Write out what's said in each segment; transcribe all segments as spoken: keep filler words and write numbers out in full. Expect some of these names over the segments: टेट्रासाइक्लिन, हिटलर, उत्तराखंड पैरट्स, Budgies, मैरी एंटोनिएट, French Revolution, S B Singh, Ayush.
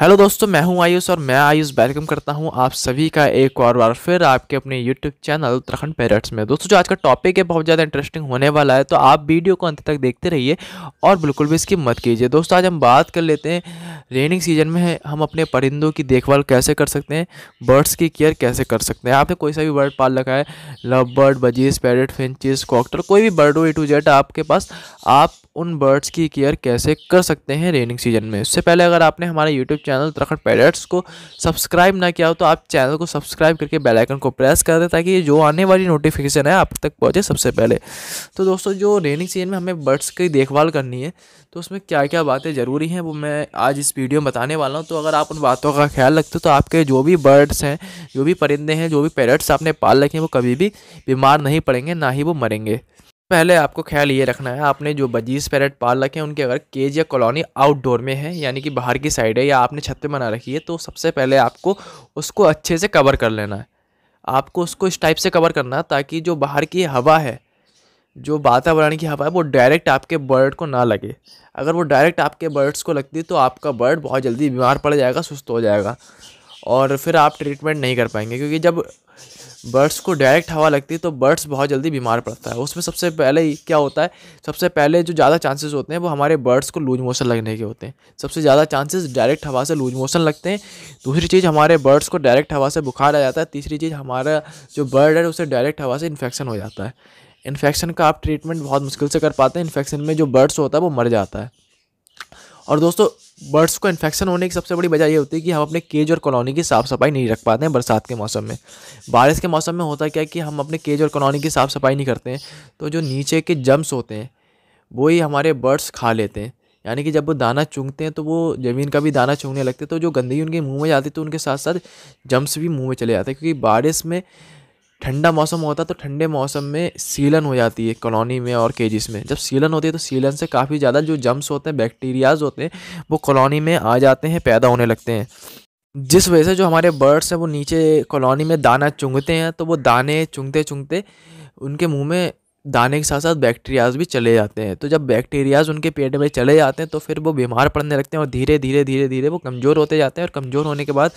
Hello दोस्तों, मैं हूं आयुष और मैं आयुष वेलकम करता हूं आप सभी का एक और बार फिर आपके अपने यूट्यूब चैनल उत्तराखंड पैरट्स में। दोस्तों, जो आज का टॉपिक है बहुत ज़्यादा इंटरेस्टिंग होने वाला है, तो आप वीडियो को अंत तक देखते रहिए और बिल्कुल भी स्किप मत कीजिए। दोस्तों, आज हम बात कर लेते हैं रेनिंग सीजन में हम अपने परिंदों की देखभाल कैसे कर सकते हैं, बर्ड्स की केयर कैसे कर सकते हैं। आपने कोई सा भी बर्ड पाल रखा है, love bird, budgies, parrot, finches, कॉकटर, कोई भी बर्ड हो ए टू जेड आपके पास, आप उन बर्ड्स की केयर कैसे कर सकते हैं रेनिंग सीजन में। उससे पहले अगर आपने हमारे यूट्यूब चैनल उत्तराखंड पैरट्स को सब्सक्राइब ना किया हो तो आप चैनल को सब्सक्राइब करके बेल आइकन को प्रेस कर दें ताकि जो आने वाली नोटिफिकेशन है आप तक पहुंचे सबसे पहले। तो दोस्तों, जो रेनिंग सीजन में हमें बर्ड्स की देखभाल करनी है तो उसमें क्या क्या बातें ज़रूरी हैं वो मैं आज इस वीडियो में बताने वाला हूँ। तो अगर आप उन बातों का ख्याल रखते हो तो आपके जो भी बर्ड्स हैं, जो भी परिंदे हैं, जो भी पैरट्स आपने पाल रखे हैं वो कभी भी बीमार नहीं पड़ेंगे, ना ही वो मरेंगे। पहले आपको ख्याल ये रखना है, आपने जो बजीज पैरेट पाल रखे हैं उनके अगर केज या कॉलोनी आउटडोर में है, यानी कि बाहर की साइड है, या आपने छत पे बना रखी है, तो सबसे पहले आपको उसको अच्छे से कवर कर लेना है। आपको उसको इस टाइप से कवर करना है ताकि जो बाहर की हवा है, जो वातावरण की हवा है, वो डायरेक्ट आपके बर्ड को ना लगे। अगर वो डायरेक्ट आपके बर्ड्स को लगती तो आपका बर्ड बहुत जल्दी बीमार पड़ जाएगा, सुस्त हो जाएगा और फिर आप ट्रीटमेंट नहीं कर पाएंगे, क्योंकि जब बर्ड्स को डायरेक्ट हवा लगती है तो बर्ड्स बहुत जल्दी बीमार पड़ता है। उसमें सबसे पहले क्या होता है, सबसे पहले जो ज़्यादा चांसेस होते हैं वो हमारे बर्ड्स को लूज मोशन लगने के होते हैं। सबसे ज़्यादा चांसेस डायरेक्ट हवा से लूज मोशन लगते हैं। दूसरी चीज़, हमारे बर्ड्स को डायरेक्ट हवा से बुखार आ जाता है। तीसरी चीज़, हमारा जो बर्ड है उसे डायरेक्ट हवा से इन्फेक्शन हो जाता है। इन्फेक्शन का आप ट्रीटमेंट बहुत मुश्किल से कर पाते हैं। इन्फेक्शन में जो बर्ड्स होता है वो मर जाता है। और दोस्तों, बर्ड्स को इन्फेक्शन होने की सबसे बड़ी वजह ये होती है कि हम अपने केज और कॉलोनी की साफ़ सफाई नहीं रख पाते हैं। बरसात के मौसम में, बारिश के मौसम में होता क्या है कि हम अपने केज और कॉलोनी की साफ़ सफाई नहीं करते हैं, तो जो नीचे के जम्स होते हैं वो ही हमारे बर्ड्स खा लेते हैं। यानी कि जब वो दाना चूंगते हैं तो वो ज़मीन का भी दाना चूंगने लगते हैं, तो जो गंदगी उनके मुँह में जाती है तो उनके साथ साथ जम्स भी मुँह में चले जाते हैं। क्योंकि बारिश में ठंडा मौसम होता है, तो ठंडे मौसम में सीलन हो जाती है कॉलोनी में और केजिस में। जब सीलन होती है तो सीलन से काफ़ी ज़्यादा जो जम्स होते हैं, बैक्टीरियाज होते हैं, वो कॉलोनी में आ जाते हैं, पैदा होने लगते हैं, जिस वजह से जो हमारे बर्ड्स हैं वो नीचे कॉलोनी में दाना चुंगते हैं। तो वो दाने चुंगते चुंगते उनके मुँह में दाने के साथ साथ बैक्टीरियाज भी चले जाते हैं। तो जब बैक्टीरियाज उनके पेट में चले जाते हैं तो फिर वो बीमार पड़ने लगते हैं और धीरे धीरे धीरे धीरे वो कमज़ोर होते जाते हैं। और कमज़ोर होने के बाद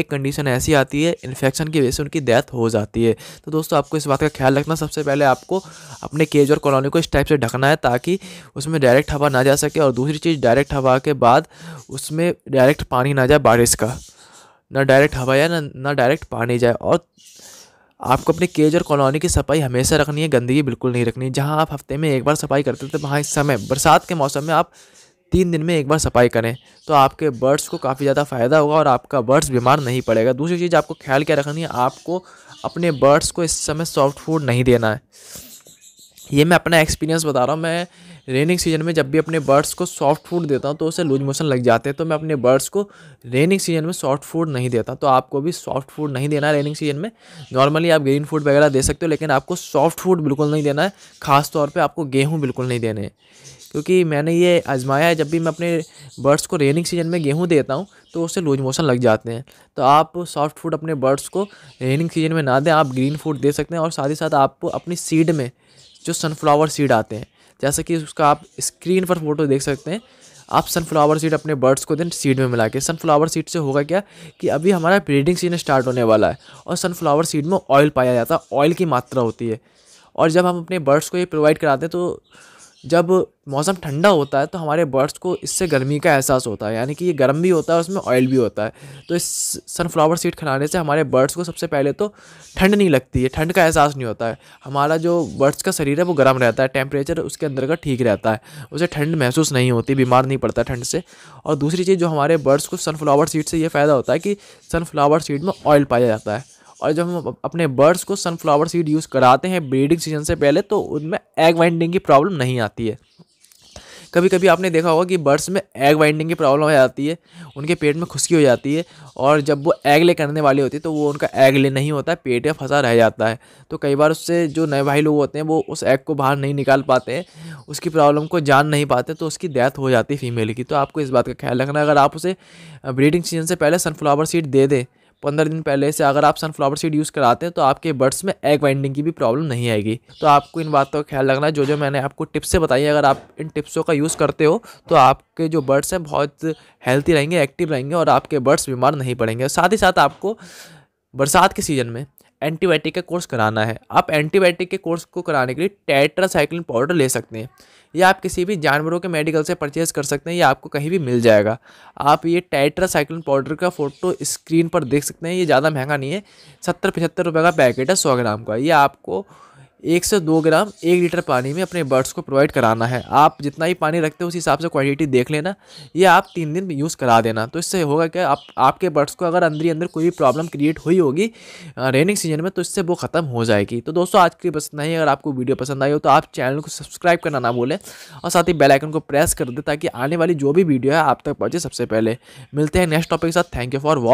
एक कंडीशन ऐसी आती है, इन्फेक्शन की वजह से उनकी डेथ हो जाती है। तो दोस्तों, आपको इस बात का ख्याल रखना, सबसे पहले आपको अपने केज और कॉलोनी को इस टाइप से ढकना है ताकि उसमें डायरेक्ट हवा ना जा सके। और दूसरी चीज़, डायरेक्ट हवा के बाद उसमें डायरेक्ट पानी ना जाए, बारिश का ना डायरेक्ट हवा या ना डायरेक्ट पानी जाए। और आपको अपने केज और कॉलोनी की सफाई हमेशा रखनी है, गंदगी बिल्कुल नहीं रखनी। जहां आप हफ्ते में एक बार सफाई करते थे, वहाँ इस समय बरसात के मौसम में आप तीन दिन में एक बार सफाई करें तो आपके बर्ड्स को काफ़ी ज़्यादा फ़ायदा होगा और आपका बर्ड्स बीमार नहीं पड़ेगा। दूसरी चीज़, आपको ख्याल क्या रखनी है, आपको अपने बर्ड्स को इस समय सॉफ्ट फूड नहीं देना है। ये मैं अपना एक्सपीरियंस बता रहा हूँ। मैं रेनिंग सीजन में जब भी अपने बर्ड्स को सॉफ्ट फूड देता हूँ तो उसे लूज मोशन लग जाते हैं। तो मैं अपने बर्ड्स को रेनिंग सीजन में सॉफ्ट फूड नहीं देता। तो आपको भी सॉफ्ट फूड नहीं देना है रेनिंग सीजन में। नॉर्मली आप ग्रीन फूड वगैरह दे सकते हो, लेकिन आपको सॉफ्ट फूड बिल्कुल नहीं देना है। ख़ास तौर पे आपको गेहूँ बिल्कुल नहीं देने, क्योंकि मैंने ये आजमाया है, जब भी मैं अपने बर्ड्स को रेनिंग सीजन में गेहूँ देता हूँ तो उससे लूज मोशन लग जाते हैं। तो आप सॉफ्ट फूड अपने बर्ड्स को रेनिंग सीजन में ना दें, आप ग्रीन फूड दे सकते हैं। और साथ ही साथ आपको अपनी सीड में जो सनफ्लावर सीड आते हैं, जैसे कि उसका आप स्क्रीन पर फोटो देख सकते हैं, आप सनफ्लावर सीड अपने बर्ड्स को दें सीड में मिला के। सनफ्लावर सीड से होगा क्या कि अभी हमारा ब्रीडिंग सीजन स्टार्ट होने वाला है और सनफ्लावर सीड में ऑयल पाया जाता है, ऑयल की मात्रा होती है। और जब हम अपने बर्ड्स को ये प्रोवाइड कराते हैं तो जब मौसम ठंडा होता है तो हमारे बर्ड्स को इससे गर्मी का एहसास होता है, यानी कि ये गर्म भी होता है और उसमें ऑयल भी होता है। तो इस सनफ्लावर सीड खाने से हमारे बर्ड्स को सबसे पहले तो ठंड नहीं लगती है, ठंड का एहसास नहीं होता है। हमारा जो बर्ड्स का शरीर है वो गर्म रहता है, टेम्परेचर उसके अंदर का ठीक रहता है, उसे ठंड महसूस नहीं होती, बीमार नहीं पड़ता ठंड से। और दूसरी चीज़, जो हमारे बर्ड्स को सनफ्लावर सीड से ये फ़ायदा होता है कि सनफ्लावर सीड में ऑयल पाया जाता है। और जब हम अपने बर्ड्स को सनफ्लावर सीड यूज़ कराते हैं ब्रीडिंग सीजन से पहले तो उनमें एग वाइंडिंग की प्रॉब्लम नहीं आती है। कभी कभी आपने देखा होगा कि बर्ड्स में एग वाइंडिंग की प्रॉब्लम हो जाती है, उनके पेट में खुश्की हो जाती है और जब वो एग ले करने वाली होती है तो वो उनका एग ले नहीं होता है, पेट में फंसा रह जाता है। तो कई बार उससे जो नए भाई लोग होते हैं वो उस एग को बाहर नहीं निकाल पाते हैं, उसकी प्रॉब्लम को जान नहीं पाते, तो उसकी डेथ हो जाती है फीमेल की। तो आपको इस बात का ख्याल रखना, अगर आप उसे ब्रीडिंग सीजन से पहले सनफ्लावर सीड दे दें, पंद्रह दिन पहले से अगर आप सनफ्लावर सीड यूज़ कराते हैं तो आपके बर्ड्स में एग वाइंडिंग की भी प्रॉब्लम नहीं आएगी। तो आपको इन बातों का ख्याल रखना है जो जो मैंने आपको टिप्स से बताई। अगर आप इन टिप्सों का यूज़ करते हो तो आपके जो बर्ड्स हैं बहुत हेल्थी रहेंगे, एक्टिव रहेंगे और आपके बर्ड्स बीमार नहीं पड़ेंगे। साथ ही साथ आपको बरसात के सीज़न में एंटीबायोटिक का कोर्स कराना है। आप एंटीबायोटिक के कोर्स को कराने के लिए टेट्रासाइक्लिन पाउडर ले सकते हैं, या आप किसी भी जानवरों के मेडिकल से परचेज कर सकते हैं, या आपको कहीं भी मिल जाएगा। आप ये टेट्रासाइक्लिन पाउडर का फ़ोटो स्क्रीन पर देख सकते हैं। ये ज़्यादा महंगा नहीं है, सत्तर पचहत्तर रुपये का पैकेट है सौ ग्राम का। ये आपको एक से दो ग्राम एक लीटर पानी में अपने बर्ड्स को प्रोवाइड कराना है। आप जितना ही पानी रखते हो उस हिसाब से क्वांटिटी देख लेना। ये आप तीन दिन यूज़ करा देना। तो इससे होगा क्या, आप आपके बर्ड्स को अगर अंदर ही अंदर कोई भी प्रॉब्लम क्रिएट हुई होगी रेनिंग सीजन में तो इससे वो ख़त्म हो जाएगी। तो दोस्तों आज की बस इतना ही। अगर आपको वीडियो पसंद आई हो तो आप चैनल को सब्सक्राइब करना ना भूलें और साथ ही बेल आइकन को प्रेस कर दें ताकि आने वाली जो भी वीडियो है आप तक पहुँचे सबसे पहले। मिलते हैं नेक्स्ट टॉपिक के साथ। Thank you for watch.